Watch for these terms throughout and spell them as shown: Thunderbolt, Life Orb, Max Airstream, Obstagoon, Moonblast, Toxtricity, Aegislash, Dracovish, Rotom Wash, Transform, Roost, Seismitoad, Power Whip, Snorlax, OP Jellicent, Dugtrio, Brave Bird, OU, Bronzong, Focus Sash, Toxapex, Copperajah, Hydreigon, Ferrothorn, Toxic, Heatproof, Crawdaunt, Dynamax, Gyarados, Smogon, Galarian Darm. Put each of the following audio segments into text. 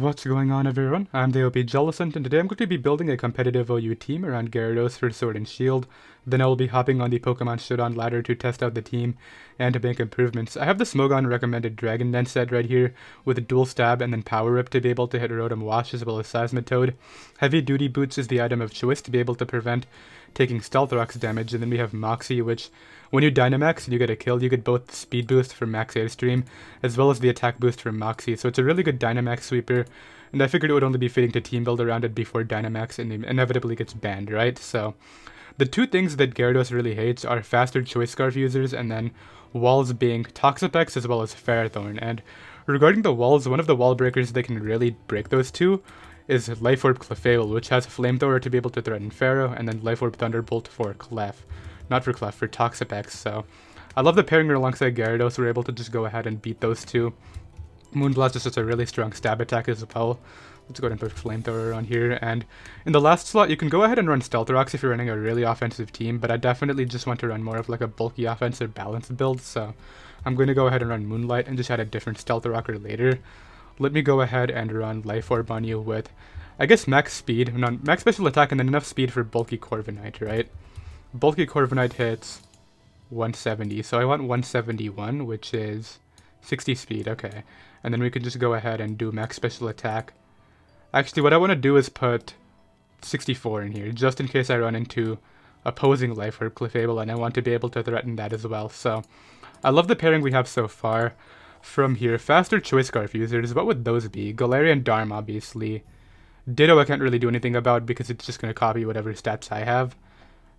What's going on, everyone? I'm the OP Jellicent, and today I'm going to be building a competitive OU team around Gyarados for Sword and Shield. Then I'll be hopping on the Pokemon Showdown ladder to test out the team and to make improvements. I have the Smogon recommended Dragon Dance set right here with a dual stab and then Power Whip to be able to hit Rotom Wash as well as Seismitoad. Heavy Duty Boots is the item of choice to be able to prevent taking Stealth Rock's damage, and then we have Moxie, which when you Dynamax and you get a kill, you get both the speed boost from Max Airstream as well as the attack boost from Moxie, so it's a really good Dynamax sweeper, and I figured it would only be fitting to team build around it before Dynamax inevitably gets banned, right? So the two things that Gyarados really hates are faster Choice Scarf users and then walls being Toxapex as well as Ferrothorn. And regarding the walls, one of the wall breakers that can really break those two is Life Orb Clefable, which has Flamethrower to be able to threaten Pharaoh, and then Life Orb Thunderbolt for Clef. Not for Clef, for Toxapex. So I love the pairing alongside Gyarados. We're able to just go ahead and beat those two. Moonblast is just a really strong stab attack as well. Let's go ahead and put Flamethrower on here, and in the last slot you can go ahead and run Stealth Rocks if you're running a really offensive team, but I definitely just want to run more of like a bulky offensive balance build, so I'm going to go ahead and run Moonlight and just add a different Stealth Rocker later. Let me go ahead and run Life Orb on you with, I guess, max speed, not max special attack, and then enough speed for bulky Corviknight, right? Bulky Corviknight hits 170, so I want 171, which is 60 speed, okay. And then we can just go ahead and do max special attack. Actually, what I want to do is put 64 in here, just in case I run into opposing Life Orb Clefable, and I want to be able to threaten that as well. So I love the pairing we have so far. From here, faster Choice Scarf users, what would those be? Galarian Darm, obviously. Ditto I can't really do anything about because it's just going to copy whatever stats I have.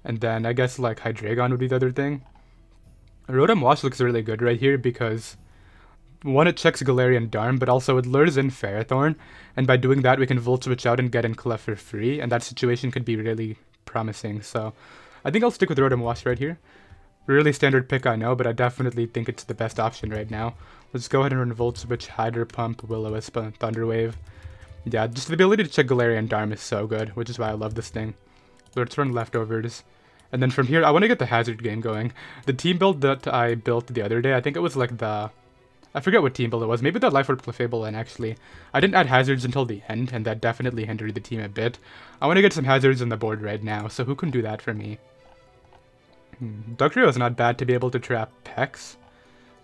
And then I guess like Hydreigon would be the other thing. Rotom Wash looks really good right here because, one, it checks Galarian Darm, but also it lures in Ferrothorn, and by doing that we can Volt Switch out and get in Clef for free, and that situation could be really promising, so I think I'll stick with Rotom Wash right here. Really standard pick, I know, but I definitely think it's the best option right now. Let's go ahead and run Volt Switch, Hydro Pump, Will-O-Wisp, and Thunderwave. Yeah, just the ability to check Galarian Darm is so good, which is why I love this thing. Let's run Leftovers. And then from here, I want to get the Hazard game going. The team build that I built the other day, I think it was like the, I forget what team build it was, maybe the Life Orb Clefable, and actually, I didn't add hazards until the end, and that definitely hindered the team a bit. I want to get some hazards on the board right now, so who can do that for me? Dugtrio is not bad to be able to trap Pex.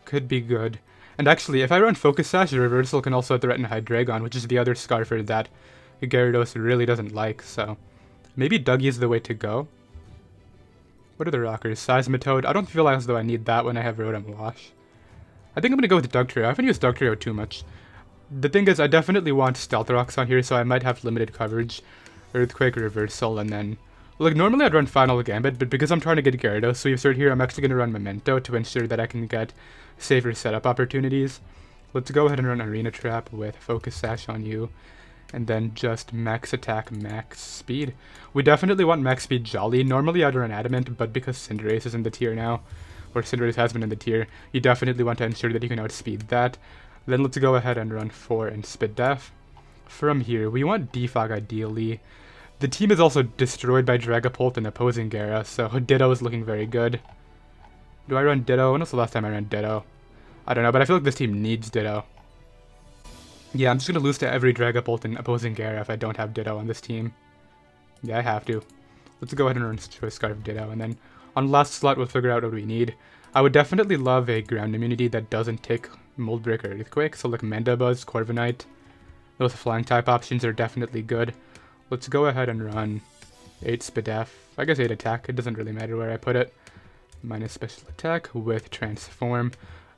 Could be good. And actually, if I run Focus Sash, Reversal can also threaten Hydreigon, which is the other Scarfer that Gyarados really doesn't like, so maybe Dougie is the way to go. What are the rockers? Seismitoad. I don't feel as though I need that when I have Rotom Wash. I think I'm going to go with Dugtrio. I haven't used Dugtrio too much. The thing is, I definitely want Stealth Rocks on here, so I might have limited coverage. Earthquake, Reversal, and then, like, normally I'd run Final Gambit, but because I'm trying to get Gyarados Sweepsword here, I'm actually going to run Memento to ensure that I can get safer setup opportunities. Let's go ahead and run Arena Trap with Focus Sash on you, and then just max attack, max speed. We definitely want max speed Jolly. Normally I'd run Adamant, but because Cinderace is in the tier now, or Cinderace has been in the tier, you definitely want to ensure that you can outspeed that. Then let's go ahead and run 4 and Spit Def. From here, we want Defog ideally. The team is also destroyed by Dragapult and opposing Gyarados, so Ditto is looking very good. Do I run Ditto? When was the last time I ran Ditto? I don't know, but I feel like this team needs Ditto. Yeah, I'm just going to lose to every Dragapult and opposing Gyarados if I don't have Ditto on this team. Yeah, I have to. Let's go ahead and run Choice Scarf Ditto, and then on last slot, we'll figure out what we need. I would definitely love a ground immunity that doesn't take Moldbreak or Earthquake, so like Mandibuzz, Corviknight, those flying type options are definitely good. Let's go ahead and run 8 Spidef, I guess 8 attack, it doesn't really matter where I put it, minus special attack with Transform.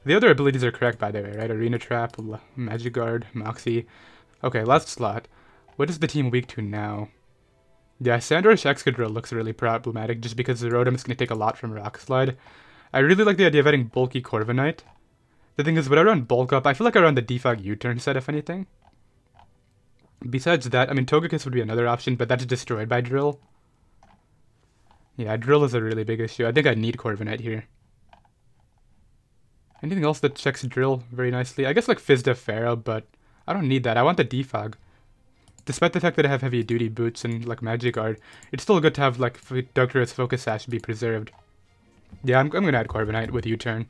The other abilities are correct, by the way, right? Arena Trap, Magikarp, Moxie. Okay, last slot. What is the team weak to now? Yeah, Sandrush Excadrill looks really problematic just because the Rotom is going to take a lot from Rock Slide. I really like the idea of adding bulky Corviknight. The thing is, when I run Bulk Up, I feel like I run the Defog U-Turn set, if anything. Besides that, I mean, Togekiss would be another option, but that's destroyed by Drill. Yeah, Drill is a really big issue. I think I need Corviknight here. Anything else that checks Drill very nicely? I guess like Fizzdev Pharaoh, but I don't need that. I want the Defog. Despite the fact that I have heavy duty boots and like Magikarp, it's still good to have like Dugtrio's Focus Sash be preserved. Yeah, I'm gonna add Corviknight with U-Turn.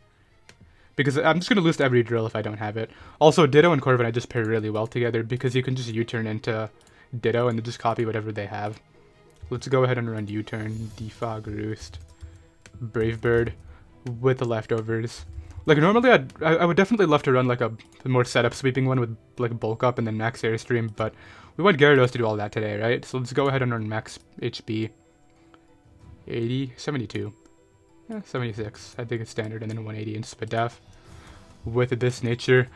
because I'm just going to lose to every drill if I don't have it. Also, Ditto and Corviknight just pair really well together because you can just U-Turn into Ditto and then just copy whatever they have. Let's go ahead and run U-Turn, Defog, Roost, Brave Bird with the leftovers. Like, normally I would definitely love to run, like, a more setup sweeping one with, like, Bulk Up and then Max Airstream, but we want Gyarados to do all that today, right? So let's go ahead and run Max HP. 80, 72, 76, I think it's standard, and then 180 in Spadef with this nature.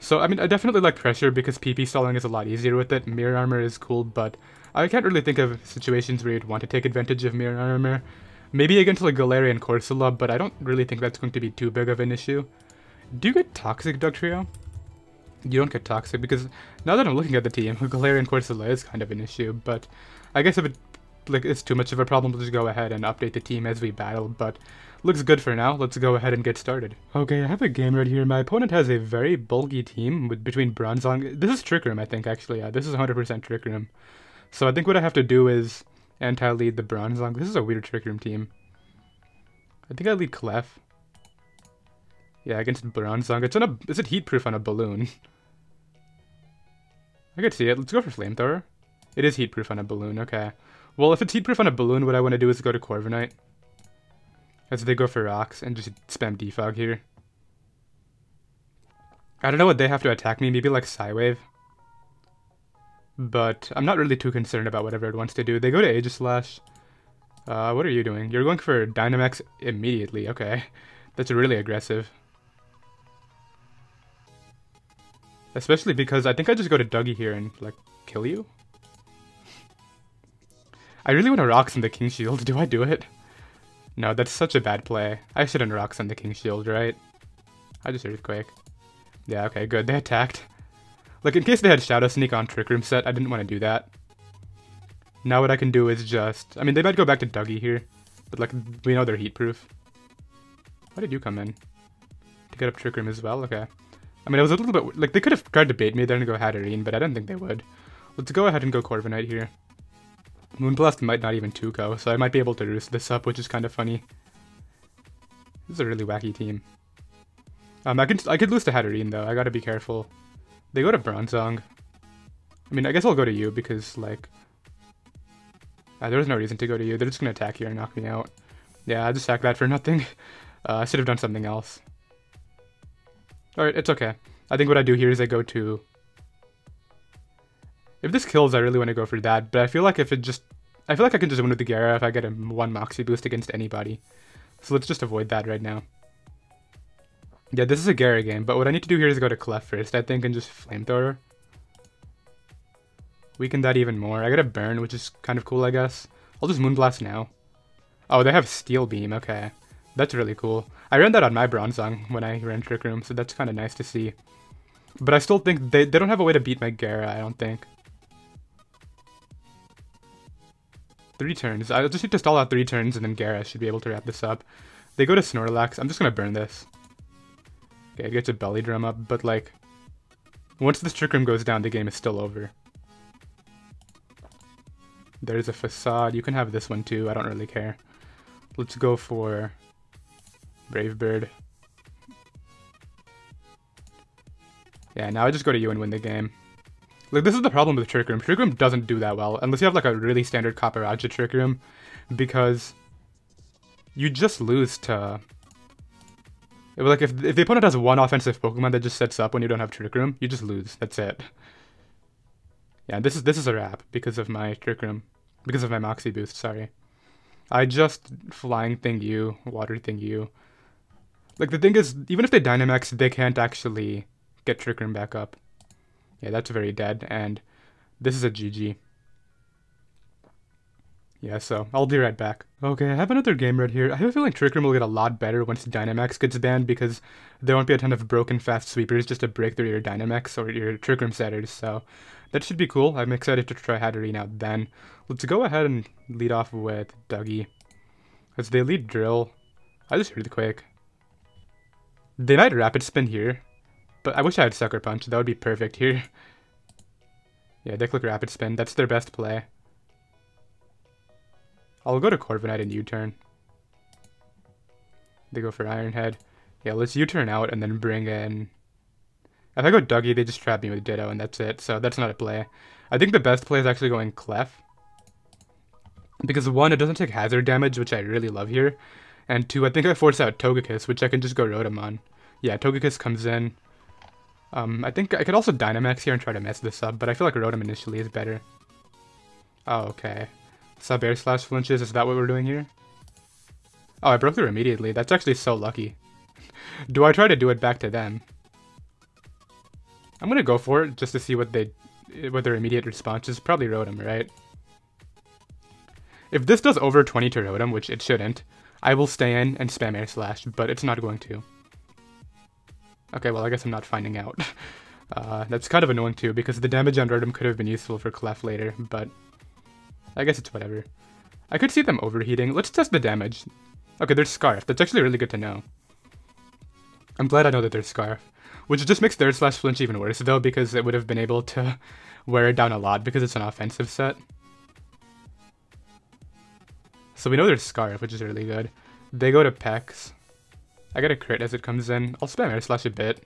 So, I mean, I definitely like Pressure because PP stalling is a lot easier with it. Mirror Armor is cool, but I can't really think of situations where you'd want to take advantage of Mirror Armor. Maybe against, like, Galarian and Corsola, but I don't really think that's going to be too big of an issue. Do you get Toxic, Dugtrio? You don't get Toxic, because now that I'm looking at the team, Galarian and Corsola is kind of an issue, but I guess if it, like, it's too much of a problem, we'll just go ahead and update the team as we battle, but looks good for now. Let's go ahead and get started. Okay, I have a game right here. My opponent has a very bulky team with between Bronzong. This is Trick Room, I think, actually. Yeah, this is 100% Trick Room. So I think what I have to do is anti-lead the Bronzong. This is a weird Trick Room team. I think I lead Clef. Yeah, against Bronzong. It's on a... Is it heatproof on a balloon? I could see it. Let's go for Flamethrower. It is heatproof on a balloon, okay. Well, if it's heatproof on a balloon, what I want to do is go to Corviknight. As they go for rocks and just spam Defog here. I don't know what they have to attack me, maybe like Psywave. But I'm not really too concerned about whatever it wants to do. They go to Aegislash. What are you doing? You're going for Dynamax immediately, okay. That's really aggressive. Especially because I think I just go to Dougie here and, like, kill you? I really want to Rocks on the King Shield. Do I do it? No, that's such a bad play. I shouldn't Rocks on the King Shield, right? I just Earthquake. Yeah, okay, good. They attacked. Like, in case they had Shadow Sneak on Trick Room set, I didn't want to do that. Now what I can do is just... I mean, they might go back to Dougie here. But, like, we know they're heatproof. Why did you come in? To get up Trick Room as well? Okay. I mean, I was a little bit... Like, they could have tried to bait me there and go Hatterene, but I don't think they would. Let's go ahead and go Corviknight here. Moonblast might not even 2-go, so I might be able to Roost this up, which is kind of funny. This is a really wacky team. I could lose to Hatterene, though. I gotta be careful. They go to Bronzong. I mean, I guess I'll go to you, because, like... there was no reason to go to you. They're just gonna attack you and knock me out. Yeah, I just sacked that for nothing. I should have done something else. Alright, it's okay. I think what I do here is I go to... If this kills, I really want to go for that, but I feel like if it just... I feel like I can just win with the Gyara if I get a 1 Moxie boost against anybody. So let's just avoid that right now. Yeah, this is a Gyara game, but what I need to do here is go to Clef first, I think, and just Flamethrower. Weaken that even more. I got a Burn, which is kind of cool, I guess. I'll just Moonblast now. Oh, they have Steel Beam, okay. That's really cool. I ran that on my Bronzong when I ran Trick Room, so that's kind of nice to see. But I still think they don't have a way to beat my Gyara, I don't think. 3 turns. I just need to stall out 3 turns and then Gyara should be able to wrap this up. They go to Snorlax. I'm just going to burn this. Okay, it gets a Belly Drum up, but like... Once this Trick Room goes down, the game is still over. There's a Facade. You can have this one too. I don't really care. Let's go for... Brave Bird. Yeah, now I just go to you and win the game. Like, this is the problem with Trick Room. Trick Room doesn't do that well, unless you have, like, a really standard Copperajah Trick Room, because you just lose to... Like, if the opponent has one offensive Pokemon that just sets up when you don't have Trick Room, you just lose. That's it. Yeah, this is a wrap because of my Trick Room. Because of my Moxie boost, sorry. I just Flying Thing you, Water Thing you. Like, the thing is, even if they Dynamax, they can't actually get Trick Room back up. Yeah, that's very dead, and this is a GG. Yeah, so I'll be right back. Okay, I have another game right here. I have a feeling Trick Room will get a lot better once Dynamax gets banned, because there won't be a ton of broken fast sweepers just to break through your Dynamax or your Trick Room setters, so that should be cool. I'm excited to try Hatterene out then. Let's go ahead and lead off with Dougie. As they lead Drill, I just Earthquake. They might Rapid Spin here. But I wish I had Sucker Punch, that would be perfect here. Yeah, they click Rapid Spin, that's their best play. I'll go to Corviknight and U-Turn. They go for Iron Head. Yeah, let's U-turn out and then bring in... If I go Dougie, they just trap me with Ditto, and that's it. So that's not a play. I think the best play is actually going Clef. Because one, it doesn't take hazard damage, which I really love here. And two, I think I force out Togekiss, which I can just go Rotom on. Yeah, Togekiss comes in. I think I could also Dynamax here and try to mess this up, but I feel like Rotom initially is better. Oh, okay. Sub Air Slash flinches, is that what we're doing here? Oh, I broke through immediately. That's actually so lucky. Do I try to do it back to them? I'm gonna go for it just to see what their immediate response is. Probably Rotom, right? If this does over 20 to Rotom, which it shouldn't, I will stay in and spam Air Slash, but it's not going to. Okay, well, I guess I'm not finding out. That's kind of annoying too, because the damage on Rotom could have been useful for Clef later, but I guess it's whatever. I could see them overheating. Let's test the damage. Okay, there's Scarf. That's actually really good to know. I'm glad I know that there's Scarf, which just makes their Slash flinch even worse, though, because it would have been able to wear it down a lot because it's an offensive set. So we know there's Scarf, which is really good. They go to Pex. I get a crit as it comes in. I'll spam Air Slash a bit.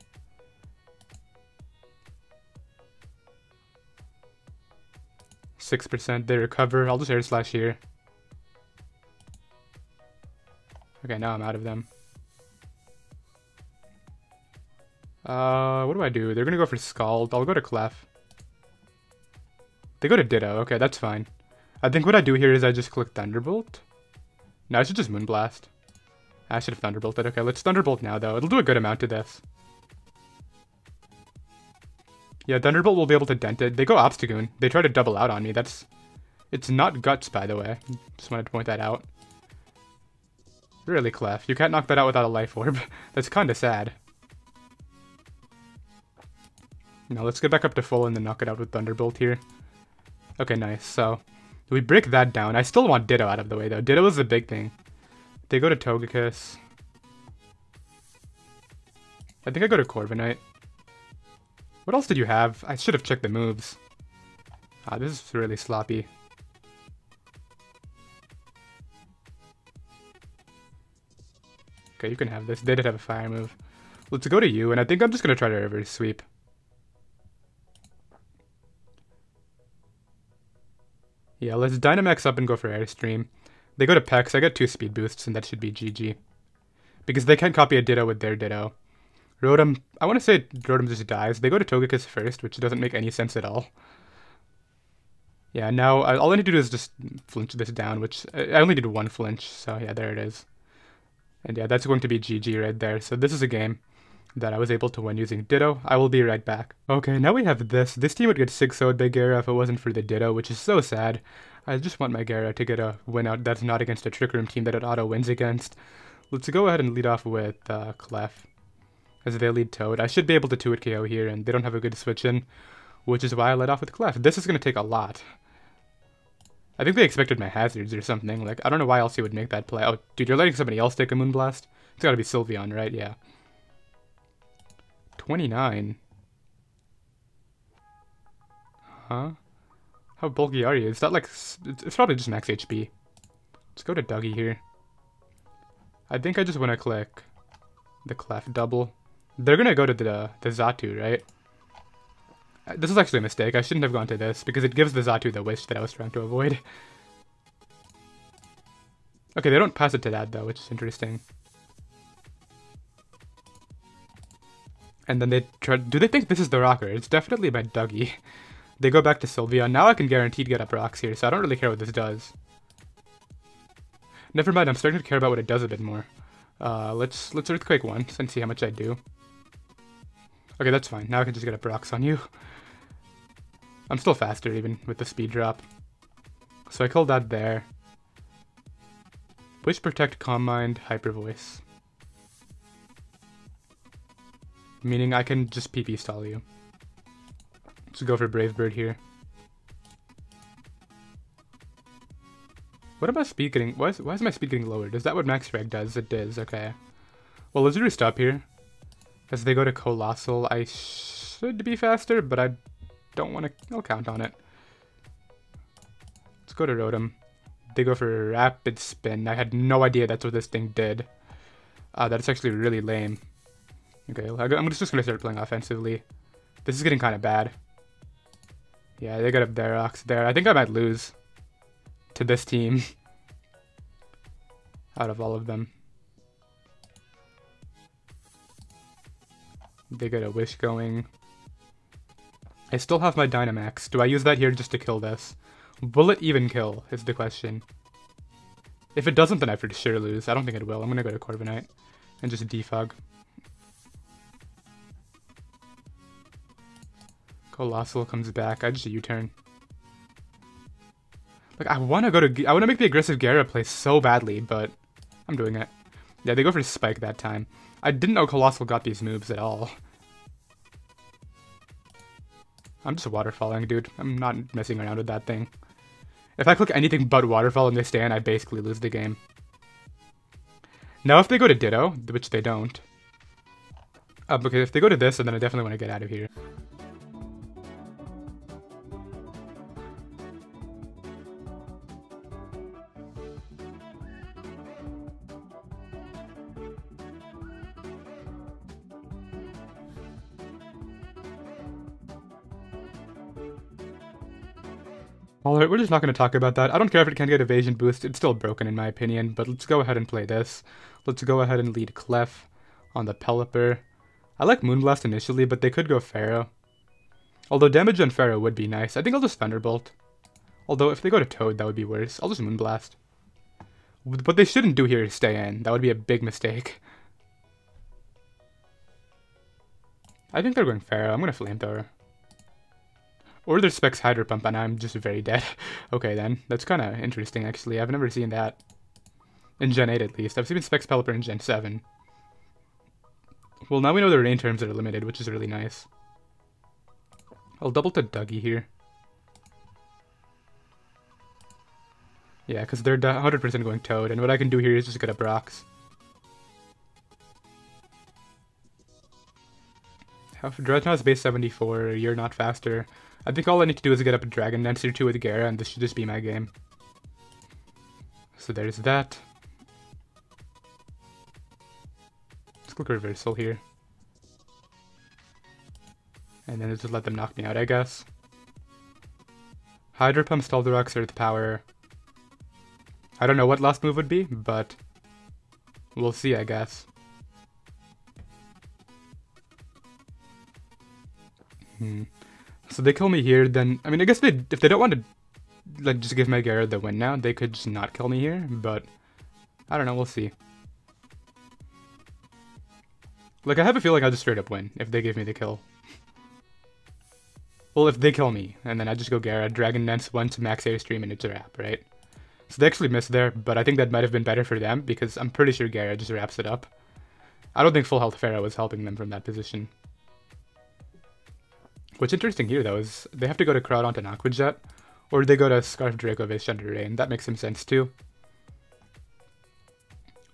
They recover. I'll just Air Slash here. Okay, now I'm out of them. What do? They're gonna go for Scald. I'll go to Clef. They go to Ditto. Okay, that's fine. I think what I do here is I just click Thunderbolt. No, I should just Moonblast. I should have Thunderbolted. Okay, let's Thunderbolt now, though. It'll do a good amount to this. Yeah, Thunderbolt will be able to dent it. They go Obstagoon. They try to double out on me. That's... It's not Guts, by the way. Just wanted to point that out. Really, Clef. You can't knock that out without a Life Orb. That's kinda sad. Now, let's get back up to full and then knock it out with Thunderbolt here. Okay, nice. So, we break that down. I still want Ditto out of the way, though. Ditto is the big thing. They go to Togekiss. I think I go to Corviknight. What else did you have? I should have checked the moves. Ah, this is really sloppy. Okay, you can have this. They did have a fire move. Let's go to you, and I think I'm just going to try to reverse sweep. Yeah, let's Dynamax up and go for Airstream. They go to Pex, I get 2 speed boosts, and that should be GG. Because they can't copy a Ditto with their Ditto. Rotom, I want to say Rotom just dies. They go to Togekiss first, which doesn't make any sense at all. Yeah, now all I need to do is just flinch this down, which I only did 1 flinch, so yeah, there it is. And yeah, that's going to be GG right there. So this is a game that I was able to win using Ditto. I will be right back. Okay, now we have this. This team would get 6-0'd by Gyara if it wasn't for the Ditto, which is so sad. I just want my Gyara to get a win out that's not against a Trick Room team that it auto-wins against. Let's go ahead and lead off with Clef, as they lead Toad. I should be able to 2-hit KO here, and they don't have a good switch in, which is why I led off with Clef. This is going to take a lot. I think they expected my hazards or something. Like, I don't know why else he would make that play. Oh, dude, you're letting somebody else take a Moonblast? It's got to be Sylveon, right? Yeah. 29. Huh? How bulky are you? Is that like... It's probably just max HP. Let's go to Dougie here. I think I just want to click the Clef double. They're going to go to the Zatu, right? This is actually a mistake. I shouldn't have gone to this because it gives the Zatu the wish that I was trying to avoid. Okay, they don't pass it to that though, which is interesting. And then they try... Do they think this is the rocker? It's definitely by Dougie. They go back to Sylveon. Now I can guaranteed get up rocks here, so I don't really care what this does. Never mind, I'm starting to care about what it does a bit more. Let's Earthquake once and see how much I do. Okay, that's fine. Now I can just get up rocks on you. I'm still faster even with the speed drop. So I call that there. Wish, Protect, Calm Mind, Hyper Voice. Meaning I can just PP stall you. Let's go for Brave Bird here. What about speed getting... Why is my speed getting lowered? Is that what Max Reg does? It does, okay. Well, let's Roost up here. As they go to Colossal, I should be faster, but I don't want to... I'll count on it. Let's go to Rotom. They go for Rapid Spin. I had no idea that's what this thing did. That's actually really lame. Okay, I'm just gonna start playing offensively. This is getting kind of bad. Yeah, they got a Barox there. I think I might lose to this team out of all of them. They got a Wish going. I still have my Dynamax. Do I use that here just to kill this? Will it even kill is the question. If it doesn't, then I for sure lose. I don't think it will. I'm gonna go to Corviknight and just defog. Colossal comes back. I just U-turn. Like, I want to make the aggressive Gyara play so badly, but I'm doing it. Yeah, they go for Spike that time. I didn't know Colossal got these moves at all. I'm just waterfalling, dude. I'm not messing around with that thing. If I click anything but waterfall and they stay in, I basically lose the game. Now if they go to Ditto, which they don't. Because if they go to this, then I definitely want to get out of here. Alright, we're just not going to talk about that. I don't care if it can get evasion boost, it's still broken in my opinion, but let's go ahead and play this. Let's go ahead and lead Clef on the Pelipper. I like Moonblast initially, but they could go Pharaoh. Although damage on Pharaoh would be nice. I think I'll just Thunderbolt. Although if they go to Toad, that would be worse. I'll just Moonblast. What they shouldn't do here is stay in. That would be a big mistake. I think they're going Pharaoh. I'm going to Flamethrower. Or their specs Hydro Pump, and I'm just very dead. Okay, then. That's kind of interesting, actually. I've never seen that. In Gen 8, at least. I've seen specs Pelipper in Gen 7. Well, now we know their rain terms are limited, which is really nice. I'll double to Dougie here. Yeah, because they're 100% going Toad, and what I can do here is just get a Brox. Dreadnought's base 74, you're not faster. I think all I need to do is get up a Dragon Dance or two with Gyara, and this should just be my game. So there's that. Let's click Reversal here. And then just let them knock me out, I guess. Hydro Pump, Stealth Rock, Earth Power. I don't know what last move would be, but we'll see, I guess. So they kill me here, then... I mean, I guess if they don't want to, like, just give my Gyara the win now, they could just not kill me here, but... I don't know, we'll see. Like, I have a feeling I'll just straight up win if they give me the kill. Well, if they kill me, and then I just go Gyara, Dragon Dance once, Max Airstream, and it's a wrap, right? So they actually missed there, but I think that might have been better for them, because I'm pretty sure Gyara just wraps it up. I don't think full health Pharaoh was helping them from that position. What's interesting here, though, is they have to go to Crawdaunt and Aqua Jet, or they go to Scarf Dracovish under Rain. That makes some sense, too.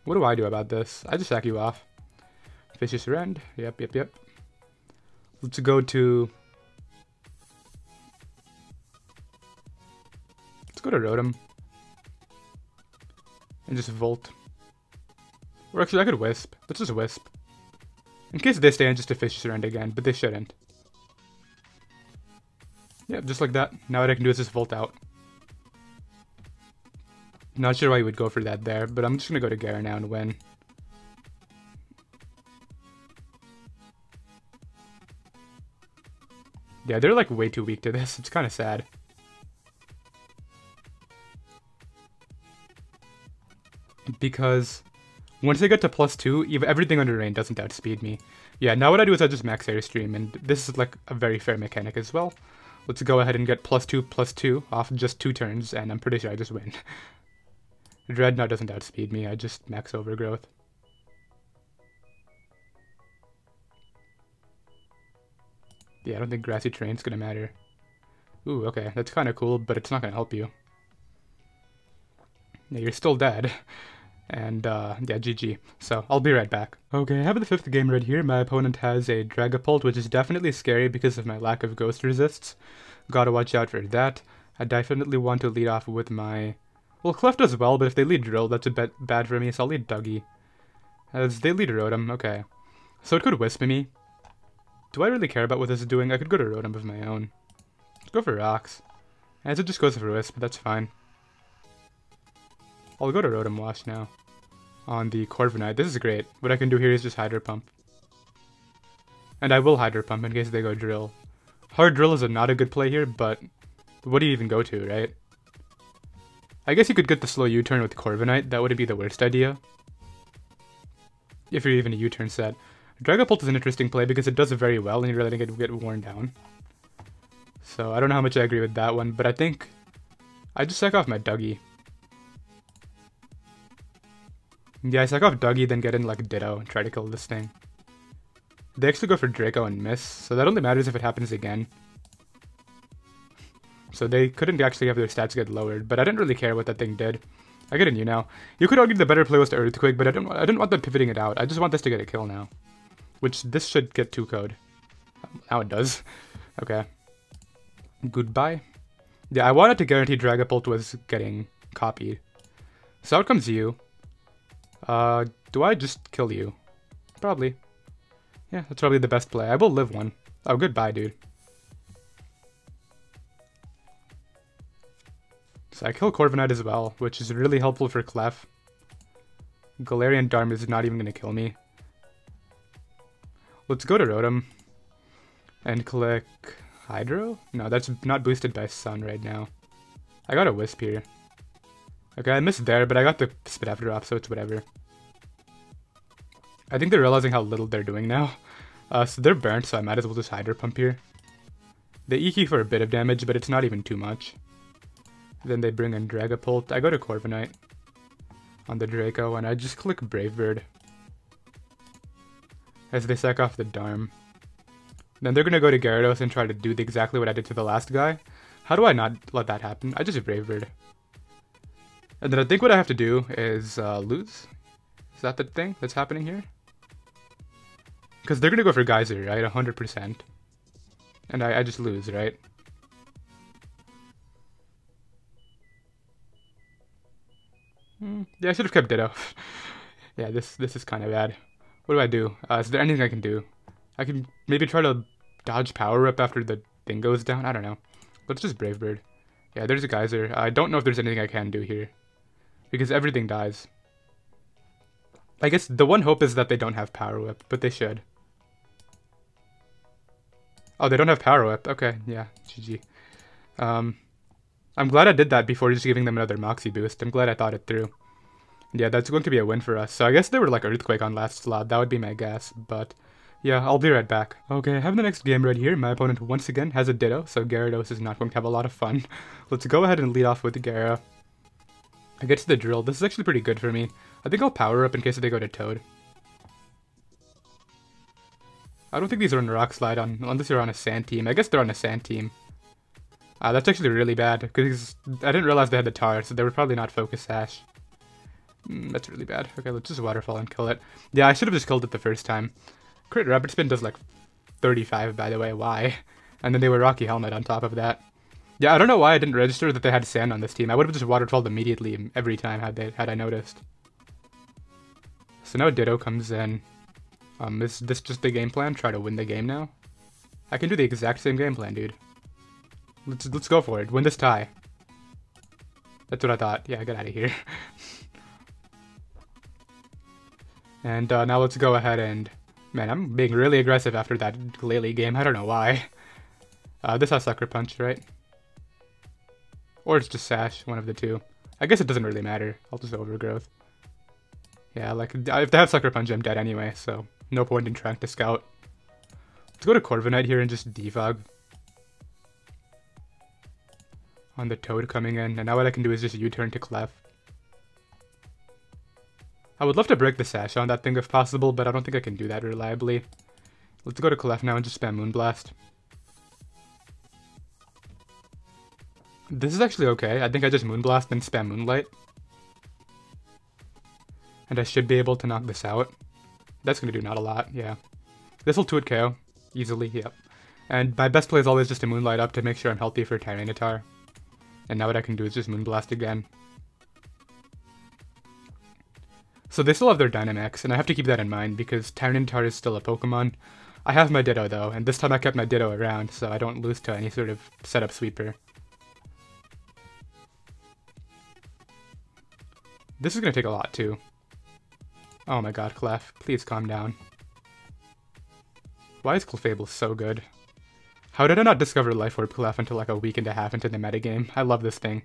What do I do about this? I just sack you off. Vicious Rend. Yep. Let's go to... Let's go to Rotom. And just Volt. Or actually, I could Wisp. Let's just Wisp. In case they stay in, just a Vicious Rend again, but they shouldn't. Yep, just like that. Now what I can do is just Volt out. Not sure why you would go for that there, but I'm just going to go to Gyara now and win. Yeah, they're like way too weak to this. It's kind of sad. Because once I get to +2, even everything under rain doesn't outspeed me. Yeah, now what I do is I just Max Airstream, and this is like a very fair mechanic as well. Let's go ahead and get +2/+2 off just 2 turns, and I'm pretty sure I just win. Dreadnought doesn't outspeed me, I just Max Overgrowth. Yeah, I don't think Grassy Terrain's gonna matter. Ooh, okay, that's kinda cool, but it's not gonna help you. Yeah, you're still dead. And, yeah, GG. So, I'll be right back. Okay, I have the 5th game right here. My opponent has a Dragapult, which is definitely scary because of my lack of Ghost Resists. Gotta watch out for that. I definitely want to lead off with my... Well, Clef does well, but if they lead Drill, that's a bit bad for me, so I'll lead Dougie. They lead Rotom, okay. So it could Wispy. Do I really care about what this is doing? I could go to Rotom of my own. Let's go for Rocks. As it just goes for Wisp, that's fine. I'll go to Rotom Wash now. On the Corviknight. This is great. What I can do here is just Hydro Pump. And I will Hydro Pump in case they go Drill. Hard Drill is not a good play here, but what do you even go to, right? I guess you could get the slow U-turn with Corviknight. That wouldn't be the worst idea. If you're even a U-turn set. Dragapult is an interesting play because it does it very well and you're letting it get worn down. So I don't know how much I agree with that one, but I think I just sack off my Duggy. Yeah, I sack off Duggy, then get in like Ditto and try to kill this thing. They actually go for Draco and miss, so that only matters if it happens again. So they couldn't actually have their stats get lowered, but I didn't really care what that thing did. I get a new now. You could argue the better play was to Earthquake, but I didn't want them pivoting it out. I just want this to get a kill now. Which, this should get 2-code. Now it does. Okay. Goodbye. Yeah, I wanted to guarantee Dragapult was getting copied. So out comes you. Do I just kill you? Probably. Yeah, that's probably the best play. I will live one. Oh, goodbye, dude. So I kill Corviknight as well, which is really helpful for Clef. Galarian Dharma is not even going to kill me. Let's go to Rotom. And click... Hydro? No, that's not boosted by Sun right now. I got a Wisp here. Okay, I missed there, but I got the Spit After Drop, so it's whatever. I think they're realizing how little they're doing now. So they're burnt, so I might as well just Hydro Pump here. They EQ for a bit of damage, but it's not even too much. Then they bring in Dragapult. I go to Corviknight on the Draco, and I just click Brave Bird. As they sack off the Darm. Then they're going to go to Gyarados and try to do exactly what I did to the last guy. How do I not let that happen? I just Brave Bird. And then I think what I have to do is lose. Is that the thing that's happening here? Because they're going to go for Geyser, right? 100%. And I just lose, right? Yeah, I should have kept Ditto. Yeah, this is kind of bad. What do I do? Is there anything I can do? I can maybe try to dodge Power Whip after the thing goes down. I don't know. Let's just Brave Bird. Yeah, there's a Geyser. I don't know if there's anything I can do here. Because everything dies. I guess the one hope is that they don't have Power Whip, but they should. Oh, they don't have Power Whip. Okay, yeah. GG. I'm glad I did that before just giving them another Moxie boost. I'm glad I thought it through. Yeah, that's going to be a win for us. So I guess they were like Earthquake on last slot. That would be my guess, but... yeah, I'll be right back. Okay, I have the next game right here. My opponent once again has a Ditto, so Gyarados is not going to have a lot of fun. Let's go ahead and lead off with Gyarados. I get to the Drill. This is actually pretty good for me. I think I'll Power Up in case they go to Toad. I don't think these are on a Rock Slide unless they're on a Sand team. I guess they're on a Sand team. That's actually really bad, because I didn't realize they had the Tar, so they were probably not Focus Sash. That's really bad. Okay, let's just Waterfall and kill it. Yeah, I should have just killed it the first time. Crit Rapid Spin does like 35, by the way, why? And then they were Rocky Helmet on top of that. Yeah, I don't know why I didn't register that they had Sand on this team. I would have just Waterfalled immediately every time had I noticed. So now Ditto comes in. Is this just the game plan? Try to win the game now? I can do the exact same game plan, dude. Let's go for it. Win this tie. That's what I thought. Yeah, get out of here. And now let's go ahead and... man, I'm being really aggressive after that Glalie game. I don't know why. This has Sucker Punch, right? Or it's just Sash, one of the two. I guess it doesn't really matter. I'll just Overgrowth. Yeah, like, if they have Sucker Punch, I'm dead anyway, so no point in trying to scout. Let's go to Corviknight here and just Defog. On the Toad coming in, and now what I can do is just U-turn to Clef. I would love to break the Sash on that thing if possible, but I don't think I can do that reliably. Let's go to Clef now and just spam Moonblast. This is actually okay. I think I just Moonblast and spam Moonlight. And I should be able to knock this out. That's going to do not a lot, yeah. This will 2-hit KO. Easily, yep. And my best play is always just to Moonlight up to make sure I'm healthy for Tyranitar. And now what I can do is just Moonblast again. So they still have their Dynamax, and I have to keep that in mind because Tyranitar is still a Pokemon. I have my Ditto though, and this time I kept my Ditto around so I don't lose to any sort of setup sweeper. This is going to take a lot too. Oh my god, Clef, please calm down. Why is Clefable so good? How did I not discover Life Orb Clef until like a week and a half into the metagame? I love this thing.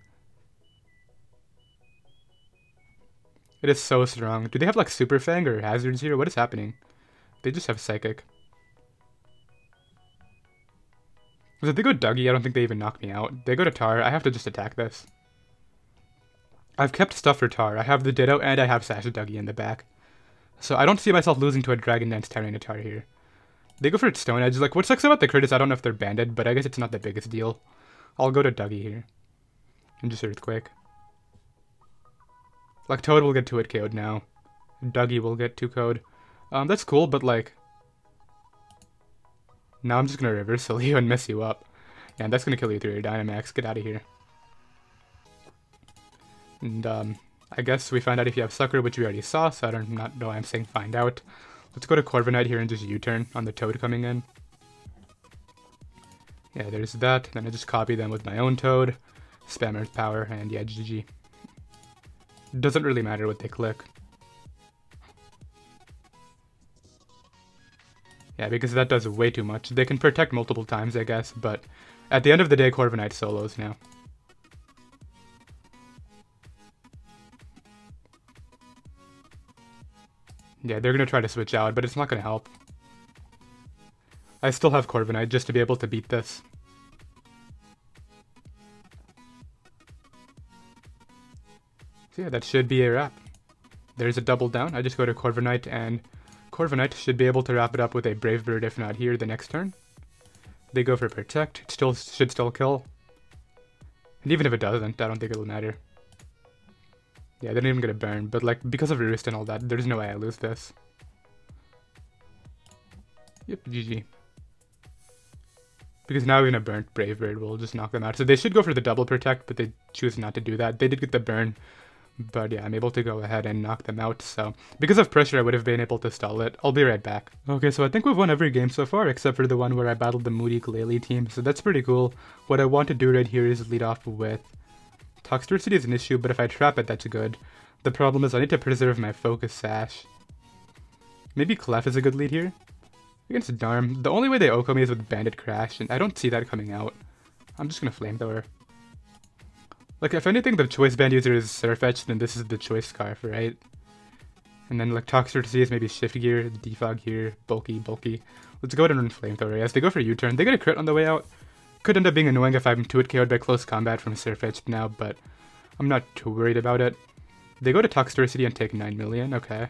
It is so strong. Do they have like Super Fang or Hazards here? What is happening? They just have Psychic. If they go Dougie, I don't think they even knock me out. They go to Tar, I have to just attack this. I've kept stuff for Tar. I have the Ditto and I have Sash Dougie in the back. So I don't see myself losing to a Dragon Dance Tyranitar here. They go for Stone Edge. Like, what sucks about the crit is I don't know if they're banded, but I guess it's not the biggest deal. I'll go to Dougie here. And just Earthquake. Like, Toad will get 2-hit KO'd now. Dougie will get 2-KO'd. That's cool, but like... now I'm just gonna reversal you and mess you up. And that's gonna kill you through your Dynamax. Get out of here. And I guess we find out if you have Sucker, which we already saw, so I don't know why I'm saying find out. Let's go to Corviknight here and just U-turn on the Toad coming in. Yeah, there's that. Then I just copy them with my own Toad. Spam Earth Power, and yeah, GG. Doesn't really matter what they click. Yeah, because that does way too much. They can protect multiple times, I guess, but at the end of the day, Corviknight solos now. Yeah, they're going to try to switch out, but it's not going to help. I still have Corviknight just to be able to beat this. So yeah, that should be a wrap. There's a double down. I just go to Corviknight and... Corviknight should be able to wrap it up with a Brave Bird, if not here, the next turn. They go for Protect. It should still kill. And even if it doesn't, I don't think it'll matter. Yeah, they didn't even get a burn, but like, because of Roost and all that, there's no way I lose this. Yep, GG. Because now even a burnt Brave Bird will just knock them out. So they should go for the double Protect, but they choose not to do that. They did get the burn. But yeah, I'm able to go ahead and knock them out, so... because of pressure, I would have been able to stall it. I'll be right back. Okay, so I think we've won every game so far, except for the one where I battled the Moody Glalie team, so that's pretty cool. What I want to do right here is lead off with... Toxtricity is an issue, but if I trap it, that's good. The problem is I need to preserve my Focus Sash. Maybe Clef is a good lead here? Against Darm. The only way they Oko me is with Bandit Crash, and I don't see that coming out. I'm just gonna Flamethrower. Like, if anything, the Choice Band user is Surfetch, then this is the Choice Scarf, right? And then, like, Toxtricity is maybe Shift Gear, Defog here, Bulky. Let's go ahead and run Flamethrower. Yes, they go for U-Turn. They get a crit on the way out. Could end up being annoying if I'm 2-hit KO'd by Close Combat from Surfetch now, but I'm not too worried about it. They go to Toxtricity and take 9 million, okay.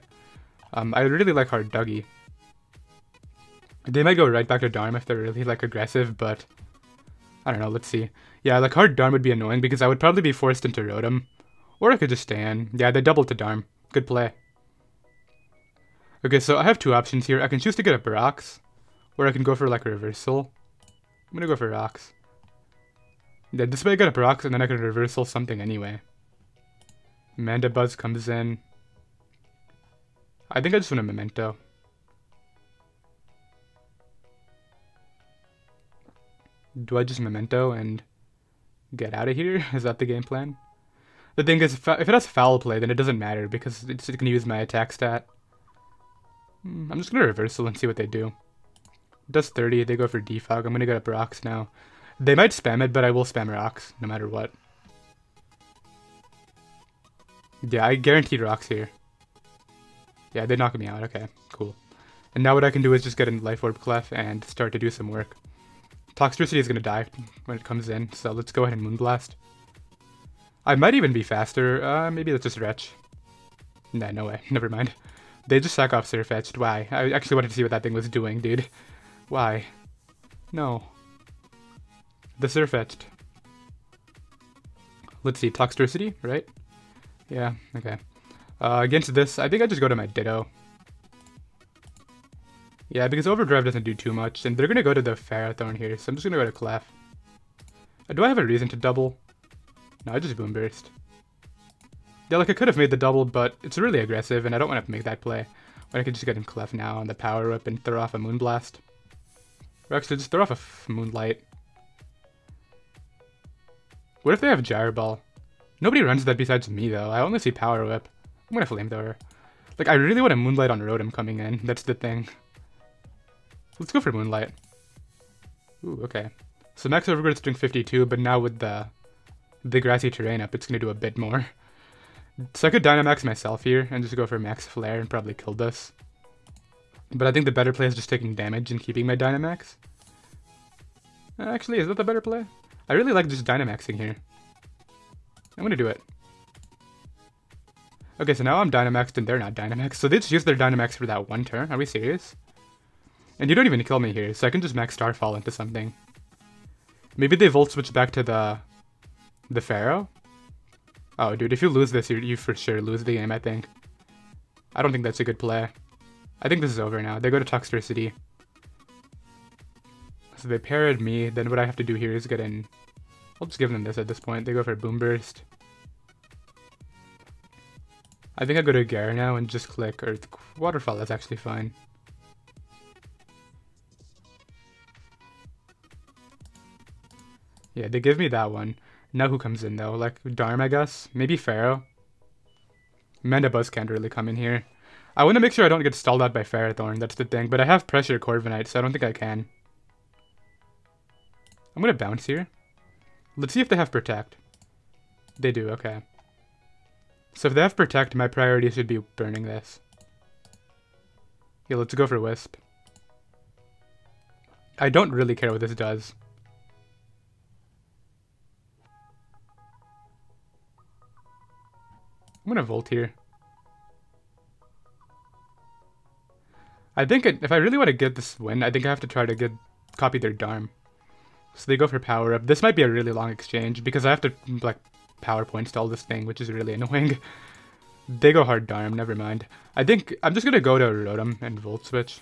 I really like Hard Dougie. They might go right back to Darm if they're really, like, aggressive, but... I don't know, let's see. Yeah, like, Hard Darm would be annoying because I would probably be forced into Rotom. Or I could just stay in. Yeah, they doubled to Darm. Good play. Okay, so I have two options here. I can choose to get up Rocks, or I can go for, like, a Reversal. I'm gonna go for Rocks. Yeah, this way I get up Rocks, and then I can Reversal something anyway. Mandibuzz comes in. I think I just want a Memento. Do I just Memento and get out of here? Is that the game plan? The thing is, if it has Foul Play, then it doesn't matter because it's going to use my attack stat. I'm just going to Reversal and see what they do. It does 30, they go for Defog. I'm going to get up Rocks now. They might spam it, but I will spam Rocks no matter what. Yeah, I guaranteed Rocks here. Yeah, they knock me out. Okay, cool. And now what I can do is just get a Life Orb Clef and start to do some work. Toxtricity is going to die when it comes in, so let's go ahead and Moonblast. I might even be faster. Maybe that's a stretch. Nah, no way. Never mind. They just sack off Surfetched. Why? I actually wanted to see what that thing was doing, dude. Why? No. The Surfetched. Let's see. Toxtricity, right? Yeah, okay. Against this, I think I just go to my Ditto. Yeah, because Overdrive doesn't do too much, and they're going to go to the Ferrothorn here, so I'm just going to go to Clef. Do I have a reason to double? No, I just Boom Burst. Yeah, like I could have made the double, but it's really aggressive and I don't want to have to make that play. But I could just get him Clef now on the Power Whip and throw off a Moonblast. Or actually just throw off a Moonlight. What if they have Gyro Ball? Nobody runs that besides me though. I only see Power Whip. I'm gonna Flamethrower. Like I really want a Moonlight on Rotom coming in, that's the thing. Let's go for Moonlight. Ooh, okay. So Max Overgrowth's doing 52, but now with the grassy terrain up, it's gonna do a bit more. So I could Dynamax myself here and just go for Max Flare and probably kill this. But I think the better play is just taking damage and keeping my Dynamax. Actually, is that the better play? I really like just Dynamaxing here. I'm gonna do it. Okay, so now I'm Dynamaxed and they're not Dynamaxed. So they just used their Dynamax for that one turn. Are we serious? And you don't even kill me here, so I can just Max Starfall into something. Maybe they Volt Switch back to the Pharaoh? Oh, dude, if you lose this, you for sure lose the game, I think. I don't think that's a good play. I think this is over now. They go to Toxtricity. So they parried me. Then what I have to do here is get in... I'll just give them this at this point. They go for Boom Burst. I think I go to Gyarados now and just click Earth Waterfall. That's actually fine. Yeah, they give me that one. Now who comes in though? Like Darm, I guess? Maybe Pharaoh? Mandibuzz can't really come in here. I want to make sure I don't get stalled out by Ferrothorn, that's the thing. But I have Pressure Corviknight, so I don't think I can. I'm going to bounce here. Let's see if they have Protect. They do, okay. So if they have Protect, my priority should be burning this. Yeah, let's go for Wisp. I don't really care what this does. I'm going to Volt here. I think if I really want to get this win, I think I have to try to copy their Darm. So they go for Power Up. This might be a really long exchange because I have to like PowerPoint stall this thing, which is really annoying. They go hard Darm, never mind. I think I'm just going to go to Rotom and Volt Switch.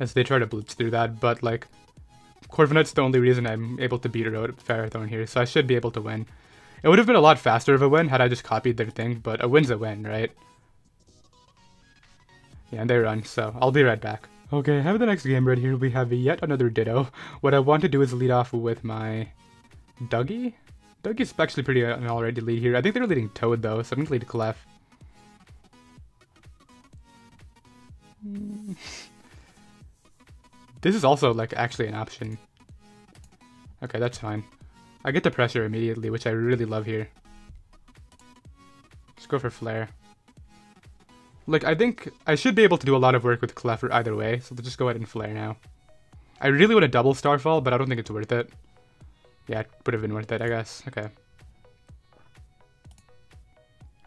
As they try to blitz through that, but like Corviknight's the only reason I'm able to beat Ferrothorn here, so I should be able to win. It would have been a lot faster of a win had I just copied their thing, but a win's a win, right? Yeah, and they run, so I'll be right back. Okay, have the next game right here. We have yet another Ditto. What I want to do is lead off with my Duggie? Duggie's actually pretty an alright lead here. I think they're leading Toad though, so I'm gonna lead Clef. This is also like actually an option. Okay, that's fine. I get the Pressure immediately, which I really love here. Let's go for Flare. Like, I think I should be able to do a lot of work with Clef either way, so let's just go ahead and Flare now. I really want to double Starfall, but I don't think it's worth it. Yeah, it would have been worth it, I guess. Okay.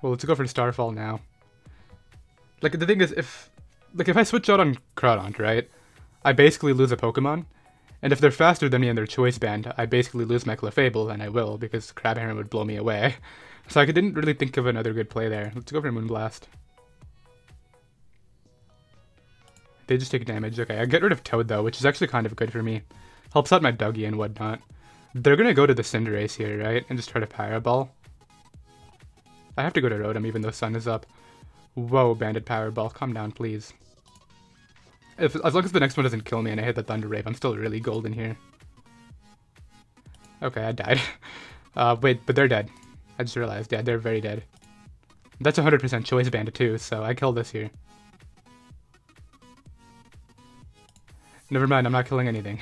Well, let's go for Starfall now. Like, the thing is, if I switch out on Crawdaunt, right, I basically lose a Pokemon. And if they're faster than me in their Choice Band, I basically lose my Clefable, and I will, because Crabhammer would blow me away. So I didn't really think of another good play there. Let's go for Moonblast. They just take damage. Okay, I get rid of Toad though, which is actually kind of good for me. Helps out my Duggie and whatnot. They're gonna go to the Cinderace here, right? And just try to Powerball. I have to go to Rotom even though Sun is up. Whoa, Banded Powerball, calm down please. As long as the next one doesn't kill me and I hit the Thunder Wave, I'm still really golden here. Okay, I died. Wait, but they're dead. I just realized, yeah, they're very dead. That's 100% Choice Banded too, so I kill this here. Never mind, I'm not killing anything.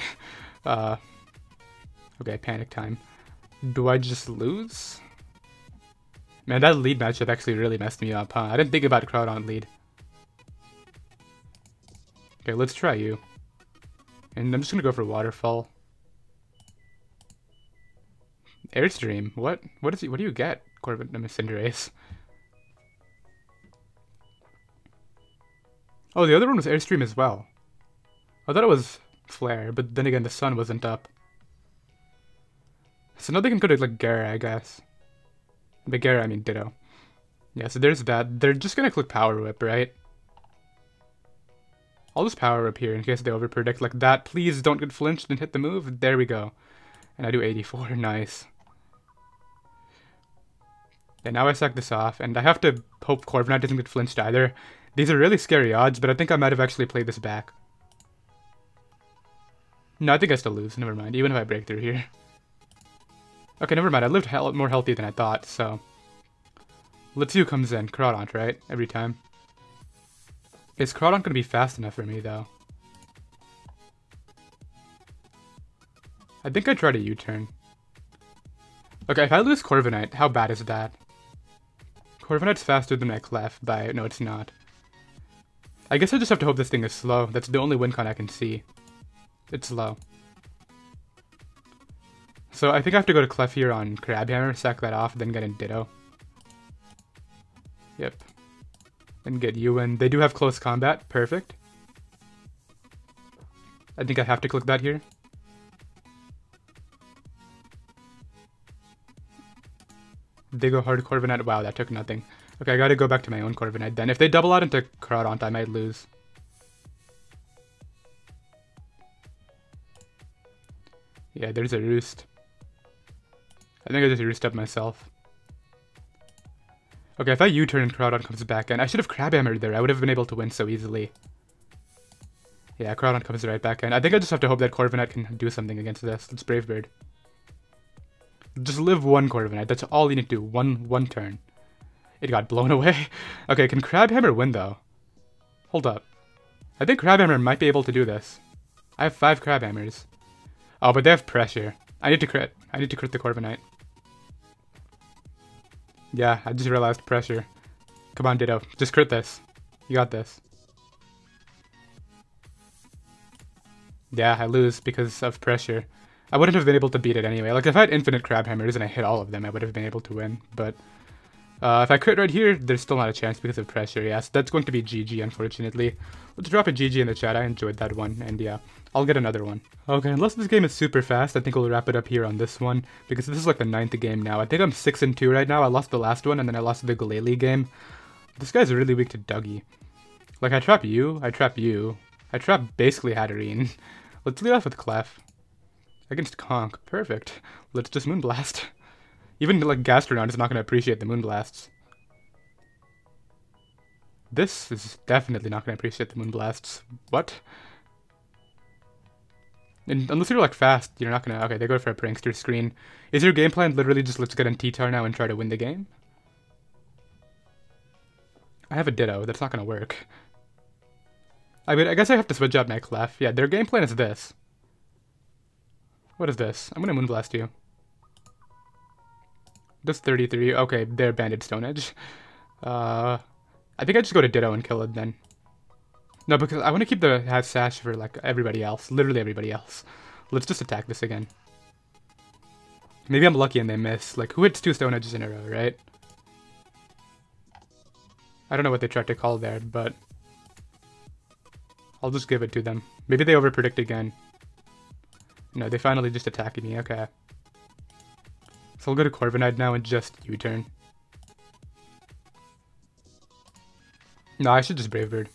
Okay, panic time. Do I just lose? Man, that lead matchup actually really messed me up, huh? I didn't think about Crawdaunt lead. Okay, let's try you. And I'm just gonna go for Waterfall. Airstream? What? What do you get, Cinderace? Oh, the other one was Airstream as well. I thought it was Flare, but then again the Sun wasn't up. So now they can go to like Gyarados, I guess. By Gyarados I mean Ditto. Yeah, so there's that. They're just gonna click Power Whip, right? I'll just Power Whip here in case they overpredict like that. Please don't get flinched and hit the move. There we go. And I do 84, nice. Okay, now I sack this off, and I have to hope Corviknight doesn't get flinched either. These are really scary odds, but I think I might have actually played this back. No, I think I still lose. Never mind, even if I break through here. Okay, never mind. I lived more healthy than I thought, so... Let's see who comes in. Corviknight, right? Every time. Is Corviknight going to be fast enough for me, though? I think I tried a U-turn. Okay, if I lose Corviknight, how bad is that? Corviknight's faster than my Clef by... No, it's not. I guess I just have to hope this thing is slow. That's the only win con I can see. It's slow. So I think I have to go to Clef here on Crabhammer, sack that off, then get in Ditto. Yep. And get you in. They do have close combat. Perfect. I think I have to click that here. They go hard Corviknight. Wow, that took nothing. Okay, I gotta go back to my own Corviknight then. If they double out into Corviknight, I might lose. Yeah, there's a Roost. I think I just Roosted up myself. Okay, if I U-turn and Corviknight comes back in, I should have Crabhammered there. I would have been able to win so easily. Yeah, Corviknight comes right back in. I think I just have to hope that Corviknight can do something against this. It's Brave Bird. Just live one Corviknight. That's all you need to do. One turn. It got blown away. Okay, can Crabhammer win though? Hold up. I think Crabhammer might be able to do this. I have 5 Crabhammers. Oh, but they have pressure. I need to crit. I need to crit the Corviknight. Yeah, I just realized pressure. Come on, Ditto. Just crit this. You got this. Yeah, I lose because of pressure. I wouldn't have been able to beat it anyway. Like, if I had infinite Crabhammers and I hit all of them, I would have been able to win. But if I crit right here, there's still not a chance because of pressure. Yeah, so that's going to be GG, unfortunately. Let's drop a GG in the chat. I enjoyed that one. And yeah, I'll get another one. Okay, unless this game is super fast, I think we'll wrap it up here on this one, because this is like the 9th game now. I think I'm 6-2 right now. I lost the last one, and then I lost the Glalie game. This guy's really weak to Dougie. Like, I trap you, I trap you. I trap basically Hatterene. Let's lead off with Clef. Against Conch. Perfect. Let's just Moonblast. Even, like, Gastrodon is not going to appreciate the Moonblasts. This is definitely not going to appreciate the Moonblasts. What? And unless you're, like, fast, you're not going to... Okay, they go for a Prankster screen. Is your game plan literally just let's get in T-Tar now and try to win the game? I have a Ditto. That's not going to work. I mean, I guess I have to switch out my Clef. Yeah, their game plan is this. What is this? I'm going to Moonblast you. That's 33. Okay, they're Banded Stone Edge. I think I just go to Ditto and kill it then. No, because I want to keep the half sash for like everybody else. Literally everybody else. Let's just attack this again. Maybe I'm lucky and they miss. Like, who hits 2 Stone Edges in a row, right? I don't know what they tried to call there, but... I'll just give it to them. Maybe they overpredict again. No, they finally just attacked me. Okay. So I'll go to Corviknight now and just U-turn. No, I should just Brave Bird.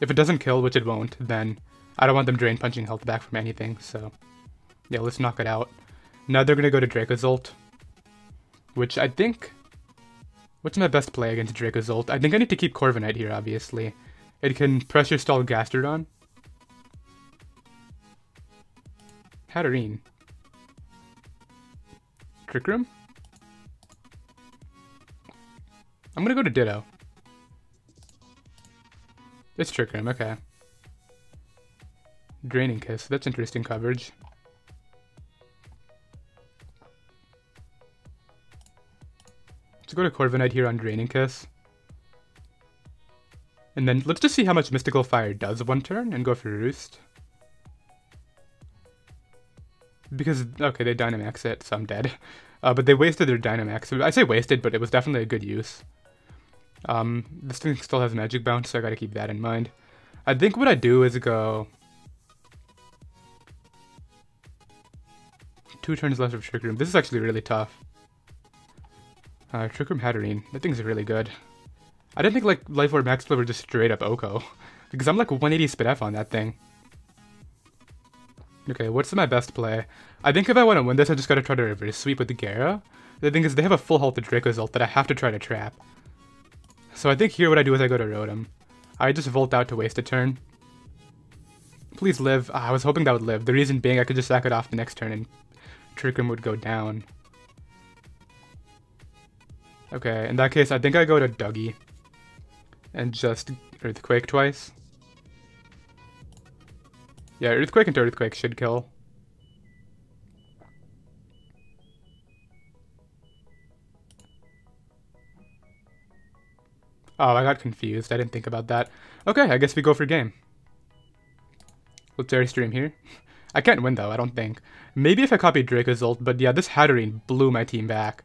If it doesn't kill, which it won't, then I don't want them drain punching health back from anything, so... Yeah, let's knock it out. Now they're gonna go to Dracozolt. Which I think... What's my best play against Dracozolt? I think I need to keep Corviknight here, obviously. It can pressure stall Gastrodon. Hatterene. Trick Room? I'm gonna go to Ditto. It's Trick Room, okay. Draining Kiss, that's interesting coverage. Let's go to Corviknight here on Draining Kiss. And then let's just see how much Mystical Fire does one turn and go for Roost. Because, okay, they Dynamax it, so I'm dead. But they wasted their Dynamax. I say wasted, but it was definitely a good use. This thing still has Magic Bounce, so I gotta keep that in mind. I think what I do is go... 2 turns left of Trick Room. This is actually really tough. Trick Room Hatterene. That thing's really good. I didn't think, like, Life Orb Max Flip were just straight up Oko. Because I'm, like, 180 Spit F on that thing. Okay, what's my best play? I think if I want to win this, I just gotta try to reverse sweep with the Gyara. The thing is, they have a full health Dracozolt that I have to try to trap. So I think here what I do is I go to Rotom. I just Volt out to waste a turn. Please live. I was hoping that would live. The reason being I could just sack it off the next turn and Trick Room would go down. Okay, in that case, I think I go to Dougie. And just Earthquake twice. Yeah, Earthquake into Earthquake should kill. Oh, I got confused. I didn't think about that. Okay, I guess we go for game. Let's Airstream here. I can't win though, I don't think. Maybe if I copy Dracozolt, but yeah, this Hatterene blew my team back.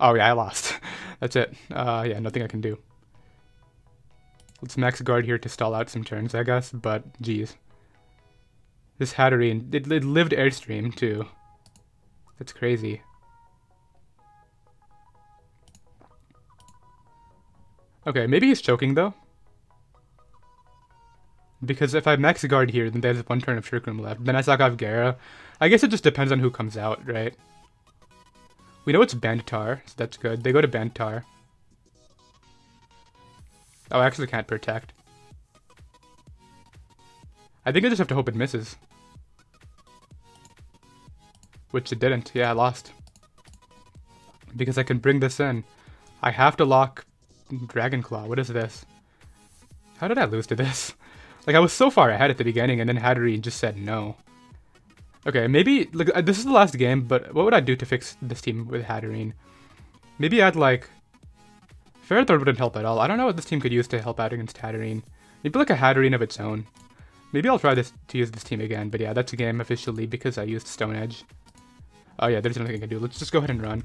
Oh yeah, I lost. That's it. Yeah, nothing I can do. Let's max guard here to stall out some turns, I guess, but geez. This Hatterene, it lived Airstream too. That's crazy. Okay, maybe he's choking though. Because if I max guard here, then there's one turn of Trick Room left. Then I sack off Gyara. I guess it just depends on who comes out, right? We know it's Banditar, so that's good. They go to Banditar. Oh, I actually can't protect. I think I just have to hope it misses. Which it didn't. Yeah, I lost. Because I can bring this in. I have to lock Dragon Claw. What is this? How did I lose to this? Like, I was so far ahead at the beginning, and then Hatterene just said no. Okay, maybe... Like, this is the last game, but what would I do to fix this team with Hatterene? Maybe I'd, like... Ferrothorn wouldn't help at all. I don't know what this team could use to help out against Hatterene. Maybe, like, a Hatterene of its own. Maybe I'll try to use this team again, but yeah, that's a game officially because I used Stone Edge. Oh yeah, there's nothing I can do. Let's just go ahead and run.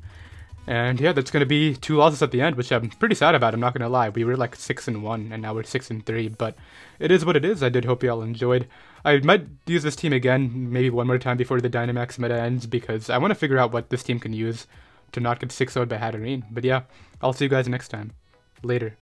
And yeah, that's going to be 2 losses at the end, which I'm pretty sad about, I'm not going to lie. We were like 6-1, and now we're 6-3, but it is what it is. I did hope you all enjoyed. I might use this team again, maybe one more time before the Dynamax meta ends, because I want to figure out what this team can use to not get 6-0'd by Hatterene. But yeah, I'll see you guys next time. Later.